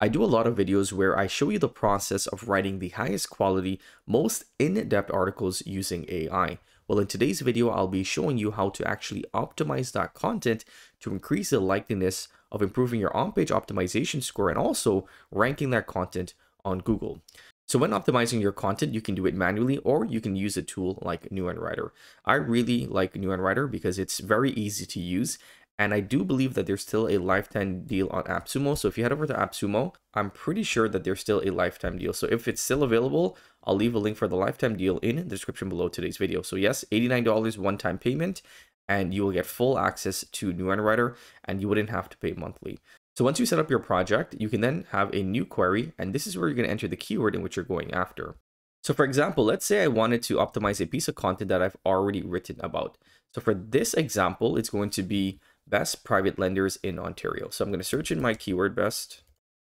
I do a lot of videos where I show you the process of writing the highest quality, most in-depth articles using AI. Well, in today's video, I'll be showing you how to actually optimize that content to increase the likeliness of improving your on-page optimization score and also ranking that content on Google. So when optimizing your content, you can do it manually or you can use a tool like NeuronWriter. I really like NeuronWriter because it's very easy to use. And I do believe that there's still a lifetime deal on AppSumo. So if you head over to AppSumo, I'm pretty sure that there's still a lifetime deal. So if it's still available, I'll leave a link for the lifetime deal in the description below today's video. So yes, $89 one-time payment, and you will get full access to NeuronWriter and you wouldn't have to pay monthly. So once you set up your project, you can then have a new query, and this is where you're going to enter the keyword in which you're going after. So for example, let's say I wanted to optimize a piece of content that I've already written about. So for this example, it's going to be best private lenders in Ontario. So I'm going to search in my keyword best,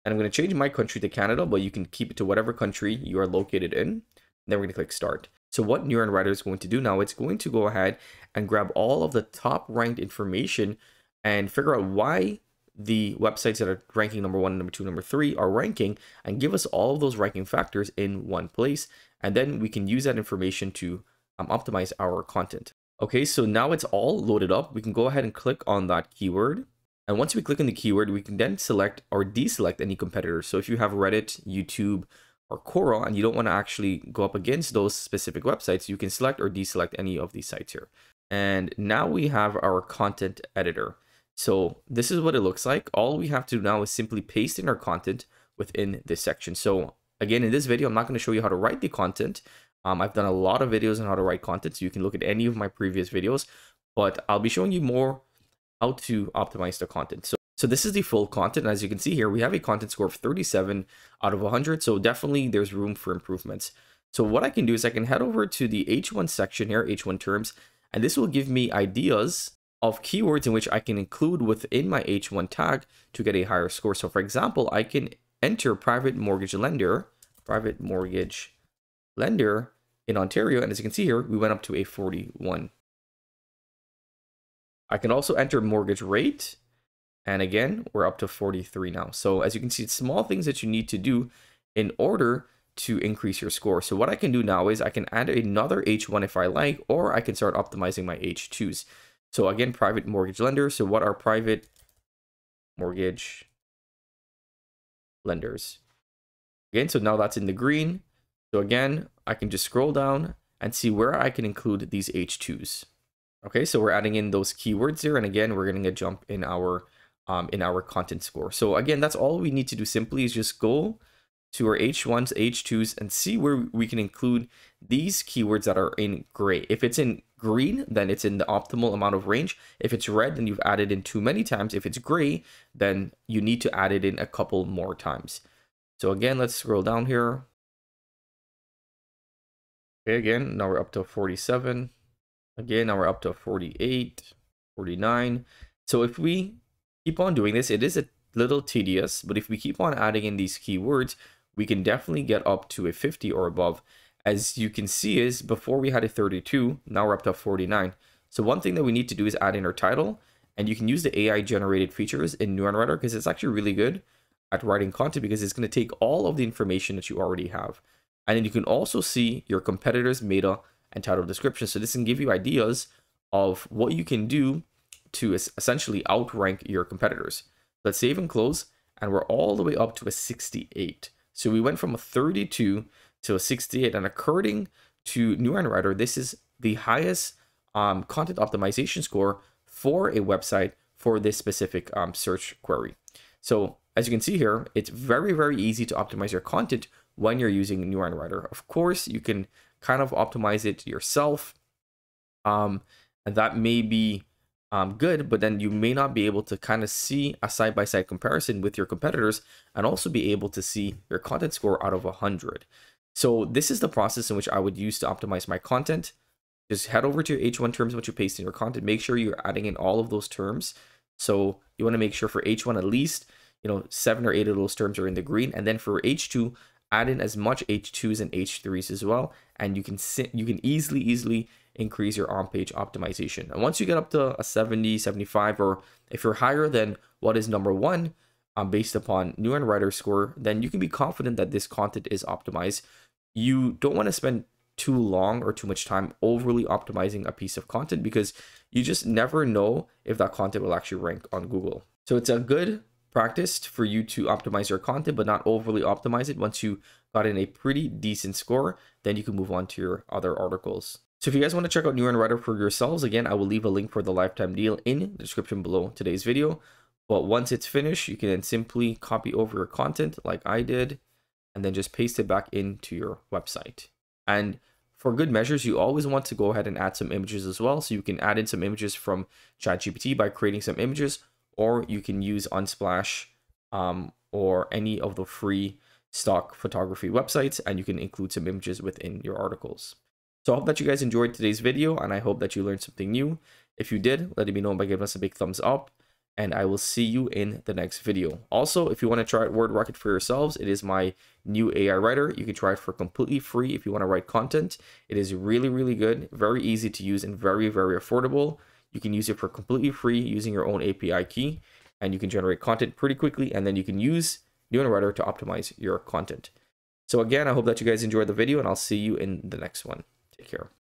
and I'm going to change my country to Canada, but you can keep it to whatever country you are located in. And then we're going to click start. So what NeuronWriter is going to do now, it's going to go ahead and grab all of the top ranked information and figure out why the websites that are ranking number one, number two, number three are ranking, and give us all of those ranking factors in one place. And then we can use that information to optimize our content. Okay, so now it's all loaded up. We can go ahead and click on that keyword. And once we click on the keyword, we can then select or deselect any competitors. So if you have Reddit, YouTube, or Quora, and you don't want to actually go up against those specific websites, you can select or deselect any of these sites here. And now we have our content editor. So this is what it looks like. All we have to do now is simply paste in our content within this section. So again, in this video, I'm not going to show you how to write the content. I've done a lot of videos on how to write content, so you can look at any of my previous videos, but I'll be showing you more how to optimize the content. So this is the full content. As you can see here, we have a content score of 37 out of 100. So definitely there's room for improvements. So what I can do is I can head over to the H1 section here, H1 terms, and this will give me ideas of keywords in which I can include within my H1 tag to get a higher score. So for example, I can enter private mortgage lender in Ontario, and as you can see here, we went up to a 41. I can also enter mortgage rate, and again, we're up to 43 now. So as you can see, it's small things that you need to do in order to increase your score. So what I can do now is I can add another H1 if I like, or I can start optimizing my H2s. So again, private mortgage lender. So what are private mortgage lenders? Again, so now that's in the green. So again, I can just scroll down and see where I can include these H2s. Okay, so we're adding in those keywords there. And again, we're getting a jump in our content score. So again, that's all we need to do simply is just go to our H1s, H2s, and see where we can include these keywords that are in gray. If it's in green, then it's in the optimal amount of range. If it's red, then you've added in too many times. If it's gray, then you need to add it in a couple more times. So again, let's scroll down here. Okay, again, now we're up to 47. Again, now we're up to 48, 49. So if we keep on doing this, it is a little tedious, but if we keep on adding in these keywords, we can definitely get up to a 50 or above. As you can see is before we had a 32, now we're up to 49. So one thing that we need to do is add in our title, and you can use the AI generated features in NeuronWriter because it's actually really good at writing content because it's going to take all of the information that you already have. And then you can also see your competitors' meta and title description. So this can give you ideas of what you can do to essentially outrank your competitors. Let's save and close, and we're all the way up to a 68. So we went from a 32 to a 68, and according to NeuronWriter, this is the highest content optimization score for a website for this specific search query. So as you can see here, it's very, very easy to optimize your content when you're using NeuronWriter. Of course, you can kind of optimize it yourself, and that may be good, but then you may not be able to kind of see a side-by-side comparison with your competitors and also be able to see your content score out of 100. So this is the process in which I would use to optimize my content. Just head over to your H1 terms, what you paste in your content. Make sure you're adding in all of those terms. So you want to make sure for H1 at least, you know, 7 or 8 of those terms are in the green, and then for H2, add in as much H2s and H3s as well, and you can easily increase your on-page optimization. And once you get up to a 70, 75, or if you're higher than what is number one, based upon NeuronWriter score, then you can be confident that this content is optimized. You don't want to spend too long or too much time overly optimizing a piece of content, because you just never know if that content will actually rank on Google. So it's a good practice for you to optimize your content, but not overly optimize it. Once you got in a pretty decent score, then you can move on to your other articles. So if you guys want to check out NeuronWriter for yourselves, again, I will leave a link for the lifetime deal in the description below today's video. But once it's finished, you can then simply copy over your content like I did, and then just paste it back into your website. And for good measures, you always want to go ahead and add some images as well. So you can add in some images from ChatGPT by creating some images, or you can use Unsplash or any of the free stock photography websites, and you can include some images within your articles. So I hope that you guys enjoyed today's video, and I hope that you learned something new. If you did, let me know by giving us a big thumbs up, and I will see you in the next video. Also, if you want to try out Word Rocket for yourselves, it is my new AI writer. You can try it for completely free if you want to write content. It is really, really good, very easy to use, and very, very affordable. You can use it for completely free using your own API key, and you can generate content pretty quickly, and then you can use NeuronWriter to optimize your content. So again, I hope that you guys enjoyed the video, and I'll see you in the next one. Take care.